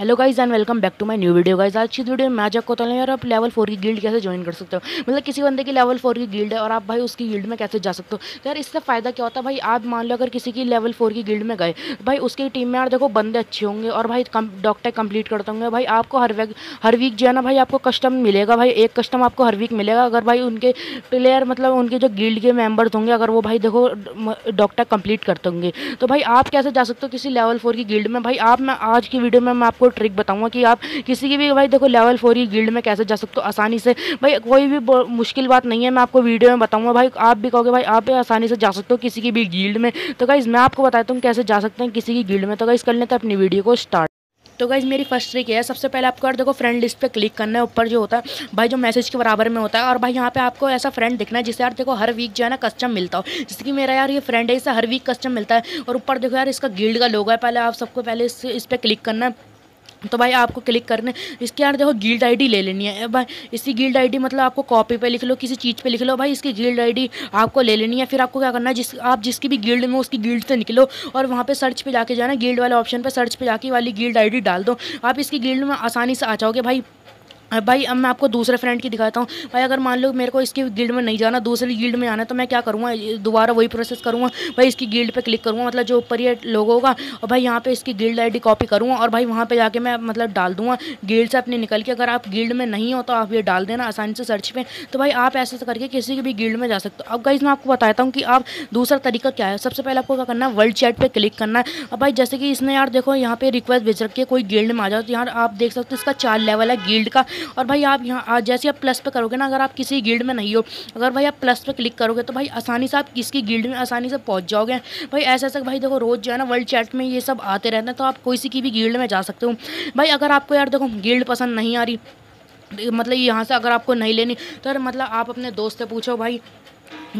Hello guys and welcome back to my new video. Guys आज की video में मैं आपको बताने यार आप लेवल 4 की गिल्ड कैसे ज्वाइन कर सकते हो। मतलब किसी बंदे की लेवल 4 की गिल्ड है और आप भाई उसकी गिल्ड में कैसे जा सकते हो। यार इससे फ़ायदा क्या होता है भाई, आप मान लो अगर किसी की लेवल 4 की गिल्ड में गए भाई उसकी टीम में यार देखो बंदे अच्छे होंगे और भाई डॉक्टर कंप्लीट करते होंगे भाई। आपको हर वीक जो है ना भाई आपको कस्टम मिलेगा भाई, एक कस्टम आपको हर वीक मिलेगा। अगर भाई उनके प्लेयर मतलब उनके जो गिल्ड के मेम्बर्स होंगे अगर वो भाई देखो डॉक्टर कंप्लीट करते होंगे तो भाई आप कैसे जा सकते हो किसी लेवल 4 की गिल्ड में। भाई आप मैं आज की वीडियो में मैं आपको ट्रिक बताऊंगा कि आप किसी की भी भाई देखो लेवल 4 की गिल्ड में कैसे जा सकते हो आसानी से। भाई कोई भी मुश्किल बात नहीं है, मैं आपको वीडियो में बताऊंगा। भाई आप भी कहोगे भाई आप आसानी से जा सकते हो किसी की भी गिल्ड में। तो गाइस मैं आपको बताता हूँ कैसे जा सकते हैं किसी की गिल्ड में। तो गाइस कर लेते हैं अपनी वीडियो को स्टार्ट। तो गाइज मेरी फर्स्ट ट्रिक है, सबसे पहले आपको यार देखो फ्रेंड लिस्ट पे क्लिक करना है। ऊपर जो होता है भाई जो मैसेज के बराबर में होता है और भाई यहाँ पे आपको ऐसा फ्रेंड दिखना है जिससे यार देखो हर वीक जो है ना कस्टम मिलता हो। जैसे कि मेरा यार ये फ्रेंड है, इससे हर वीक कस्टम मिलता है और ऊपर देखो यार इसका गिल्ड का लोगो है। पहले आप सबको पहले इस पर क्लिक करना है। तो भाई आपको क्लिक करने इसके यार देखो गिल्ड आईडी ले लेनी है भाई। इसकी गिल्ड आईडी मतलब आपको कॉपी पे लिख लो, किसी चीज़ पे लिख लो भाई, इसकी गिल्ड आईडी आपको ले लेनी है। फिर आपको क्या करना है, जिसकी भी गिल्ड में उसकी गिल्ड से निकलो और वहाँ पे सर्च पे जाके जाना, गिल्ड वाले ऑप्शन पे सर्च पे जाके वाली गिल्ड आईडी डाल दो। आप इसकी गिल्ड में आसानी से आ जाओगे भाई। भाई अब मैं आपको दूसरे फ्रेंड की दिखाता हूँ। भाई अगर मान लो मेरे को इसकी गिल्ड में नहीं जाना, दूसरी गिल्ड में आना है, तो मैं क्या करूँगा, दोबारा वही प्रोसेस करूँगा भाई। इसकी गिल्ड पे क्लिक करूँगा मतलब जो ऊपर ये लोगो होगा और भाई यहाँ पे इसकी गिल्ड आईडी कॉपी करूँगा और भाई वहाँ पे जाके मैं मतलब डाल दूँगा गिल्ड से अपने निकल के। अगर आप गिल्ड में नहीं हो तो आप ये डाल देना आसानी से सर्च पर। तो भाई आप ऐसे करके किसी की भी गिल्ड में जा सकते हो। अब गाइज मैं आपको बताता हूँ कि आप दूसरा तरीका क्या है। सबसे पहले आपको क्या करना है, वर्ल्ड चैट पर क्लिक करना है। अब भाई जैसे कि इसने यार देखो यहाँ पर रिक्वेस्ट भेज रखी है कोई गिल्ड में आ जाओ। तो यार आप देख सकते हो इसका 4 लेवल है गिल्ड का। और भाई आप यहाँ जैसे आप प्लस पे करोगे ना, अगर आप किसी गिल्ड में नहीं हो, अगर भाई आप प्लस पे क्लिक करोगे तो भाई आसानी से आप किसकी गिल्ड में आसानी से पहुँच जाओगे भाई। ऐसा ऐसा भाई देखो रोज़ जो है ना वर्ल्ड चैट में ये सब आते रहते हैं, तो आप किसी की भी गिल्ड में जा सकते हो भाई। अगर आपको यार देखो गिल्ड पसंद नहीं आ रही मतलब यहाँ से अगर आपको नहीं लेनी तो मतलब आप अपने दोस्त से पूछो भाई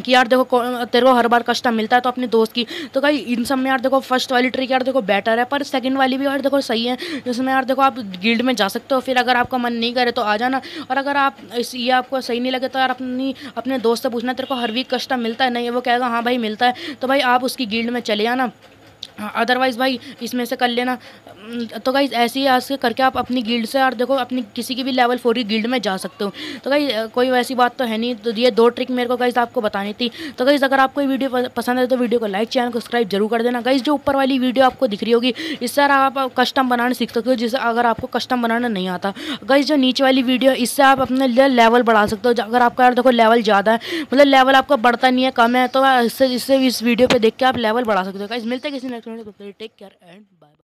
कि यार देखो तेरे को हर बार कस्टम मिलता है तो अपने दोस्त की। तो भाई इन सब में यार देखो फर्स्ट वाली ट्रिक यार देखो बेटर है, पर सेकंड वाली भी यार देखो सही है, जिसमें यार देखो आप गिल्ड में जा सकते हो। फिर अगर आपका मन नहीं करे तो आ जाना, और अगर आप ये आपको सही नहीं लगे तो यार अपने दोस्त से पूछना तेरे को हर वीक कस्टम मिलता है नहीं, वो कहेगा हाँ भाई मिलता है, तो भाई आप उसकी गिल्ड में चले जाना, अदरवाइज़ भाई इसमें से कर लेना। तो गाइज़ ऐसे ही आज करके आप अपनी गिल्ड से यार देखो अपनी किसी की भी लेवल 4 की गिल्ड में जा सकते हो। तो गाइज़ कोई वैसी बात तो है नहीं। तो ये 2 ट्रिक मेरे को गाइज़ आपको बतानी थी। तो गाइज़ अगर आपको ये वीडियो पसंद आए तो वीडियो को लाइक, चैनल को सब्सक्राइब जरूर कर देना। गाइज़ जो ऊपर वाली वीडियो आपको दिख रही होगी इससे आप कस्टम बनाना सीख सकते हो, जिससे अगर आपको कस्टम बनाना नहीं आता। गाइज़ जो नीचे वाली वीडियो इससे आप अपने लेवल बढ़ा सकते हो। अगर आपका यार देखो लेवल ज़्यादा है मतलब लेवल आपका बढ़ता नहीं है, कम है, तो इससे इस वीडियो पर देख के आप लेवल बढ़ा सकते हो। गाइज़ मिलते हैं किसी नेक्स्ट वीडियो को, टेक केयर एंड